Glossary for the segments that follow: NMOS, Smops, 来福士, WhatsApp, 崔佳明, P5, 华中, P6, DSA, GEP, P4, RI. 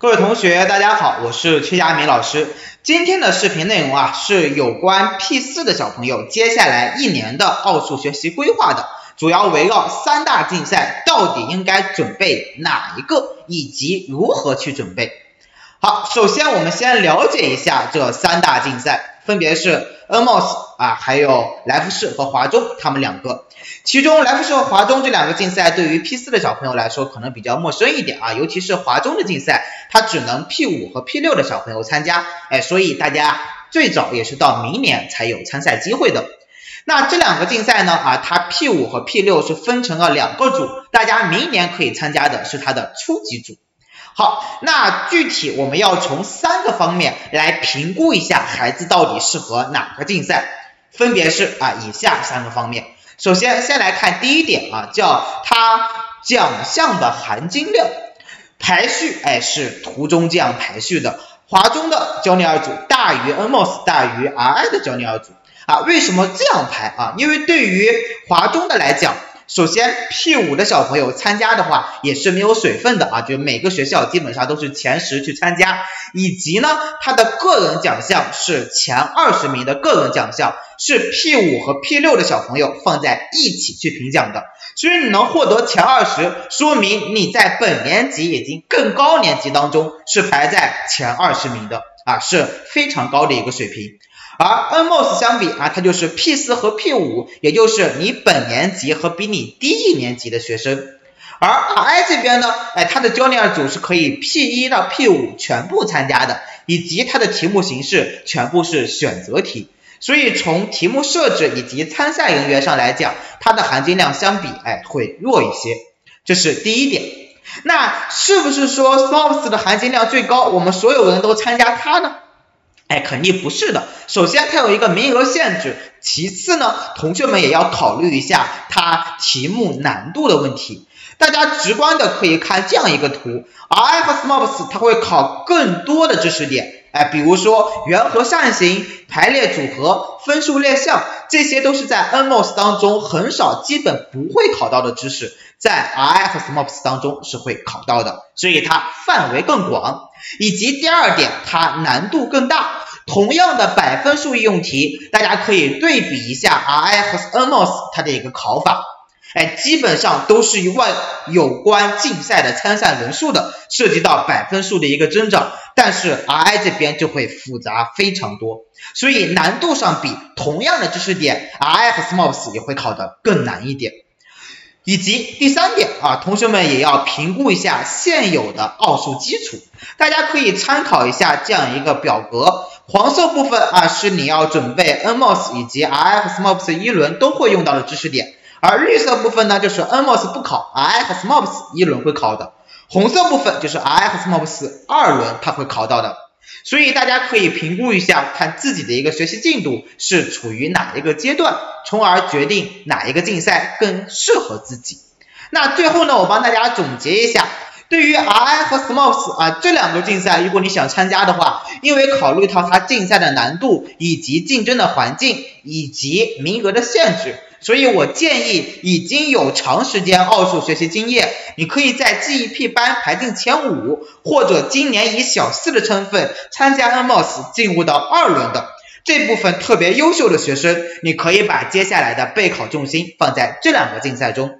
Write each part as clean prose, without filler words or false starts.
各位同学，大家好，我是崔佳明老师。今天的视频内容是有关 P4 的小朋友接下来一年的奥数学习规划的，主要围绕三大竞赛到底应该准备哪一个，以及如何去准备。好，首先我们先了解一下这三大竞赛，分别是 NMOS 还有来福士和华中他们两个。其中来福士和华中这两个竞赛对于 P4 的小朋友来说可能比较陌生一点尤其是华中的竞赛，它只能 P5 和 P6 的小朋友参加，所以大家最早也是到明年才有参赛机会的。那这两个竞赛呢，它 P5 和 P6 是分成了两个组，大家明年可以参加的是它的初级组。好，那具体我们要从三个方面来评估一下孩子到底适合哪个竞赛，分别是以下三个方面。首先，先来看第一点叫它奖项的含金量排序，是图中这样排序的。华中的教练二组大于 NMOS 大于 RI 的教练二组为什么这样排因为对于华中的来讲，首先 P5 的小朋友参加的话也是没有水分的就每个学校基本上都是前10去参加，以及呢他的个人奖项是前20名的个人奖项，是 P5 和 P6 的小朋友放在一起去评奖的，所以你能获得前20，说明你在本年级以及更高年级当中是排在前20名的是非常高的一个水平。而 NMOS 相比它就是 P4 和 P5， 也就是你本年级和比你低一年级的学生。而 RI 这边呢，它的教练组是可以 P1 到 P5 全部参加的，以及它的题目形式全部是选择题。所以从题目设置以及参赛人员上来讲，它的含金量相比会弱一些，这是第一点。那是不是说 Smops 的含金量最高，我们所有人都参加它呢？肯定不是的。首先它有一个名额限制，其次呢同学们也要考虑一下它题目难度的问题。大家直观的可以看这样一个图， RI 和 Smops 它会考更多的知识点，比如说圆和扇形、排列组合、分数列项，这些都是在 NMOS 当中很少基本不会考到的知识，在 RI 和 Smops 当中是会考到的，所以它范围更广。以及第二点，它难度更大。同样的百分数应用题，大家可以对比一下 RI 和 NMOS 它的一个考法，基本上都是有关竞赛的参赛人数的，涉及到百分数的一个增长，但是 RI 这边就会复杂非常多，所以难度上比同样的知识点 RI 和 Smops 也会考得更难一点。以及第三点同学们也要评估一下现有的奥数基础，大家可以参考一下这样一个表格，黄色部分是你要准备 NMOS 以及 RI 和 Smops 一轮都会用到的知识点，而绿色部分呢就是 NMOS 不考， RI 和 Smops 一轮会考的，红色部分就是 RI 和 Smops 二轮它会考到的，所以大家可以评估一下看自己的一个学习进度是处于哪一个阶段，从而决定哪一个竞赛更适合自己。那最后呢，我帮大家总结一下，对于 RI 和 Smops 这两个竞赛，如果你想参加的话，因为考虑到它竞赛的难度以及竞争的环境以及名额的限制，所以我建议已经有长时间奥数学习经验，你可以在 GEP 班排进前5，或者今年以小4的身份参加 NMOS 进入到2轮的，这部分特别优秀的学生，你可以把接下来的备考重心放在这两个竞赛中。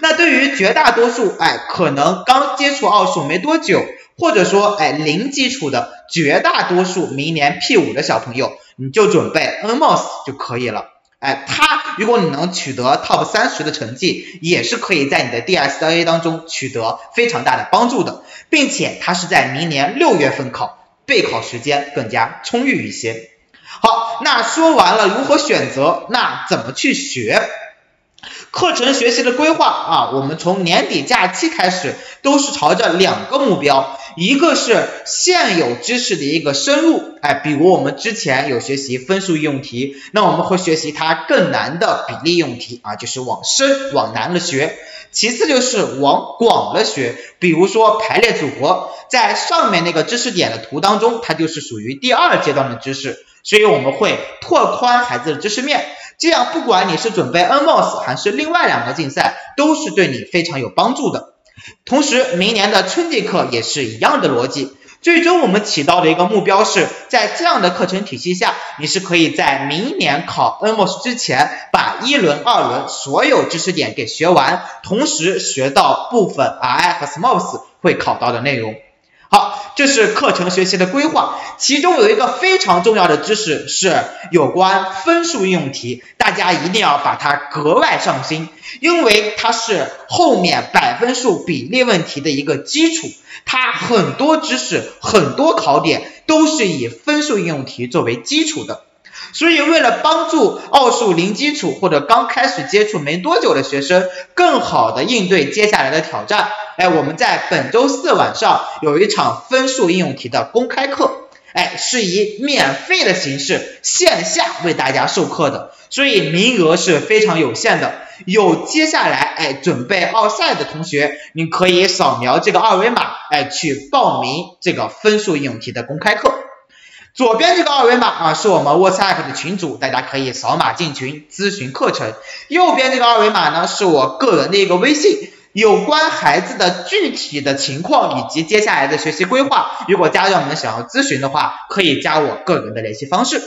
那对于绝大多数可能刚接触奥数没多久，或者说零基础的绝大多数明年 P5 的小朋友，你就准备 NMOS 就可以了。它如果你能取得 Top 30的成绩，也是可以在你的 DSA 当中取得非常大的帮助的，并且它是在明年6月份考，备考时间更加充裕一些。好，那说完了如何选择，那怎么去学？课程学习的规划我们从年底假期开始都是朝着两个目标，一个是现有知识的一个深入，比如我们之前有学习分数应用题，那我们会学习它更难的比例应用题就是往深往难了学。其次就是往广了学，比如说排列组合，在上面那个知识点的图当中，它就是属于第2阶段的知识，所以我们会拓宽孩子的知识面，这样不管你是准备 NMOS 还是另外两个竞赛，都是对你非常有帮助的。同时明年的春季课也是一样的逻辑，最终我们起到的一个目标是在这样的课程体系下，你是可以在明年考 NMOS 之前把一轮、二轮所有知识点给学完，同时学到部分 RI 和 Smops 会考到的内容。好，这是课程学习的规划，其中有一个非常重要的知识是有关分数应用题，大家一定要把它格外上心，因为它是后面百分数比例问题的一个基础，它很多知识、很多考点都是以分数应用题作为基础的。所以为了帮助奥数零基础或者刚开始接触没多久的学生更好的应对接下来的挑战，我们在本周四晚上有一场分数应用题的公开课，是以免费的形式线下为大家授课的，所以名额是非常有限的。有接下来准备奥赛的同学，你可以扫描这个二维码去报名这个分数应用题的公开课。左边这个二维码是我们 WhatsApp 的群组，大家可以扫码进群咨询课程。右边这个二维码呢，是我个人的一个微信，有关孩子的具体的情况以及接下来的学习规划，如果家长们想要咨询的话，可以加我个人的联系方式。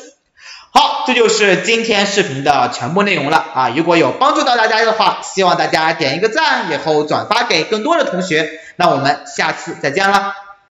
好，这就是今天视频的全部内容了如果有帮助到大家的话，希望大家点一个赞，以后转发给更多的同学。那我们下次再见了。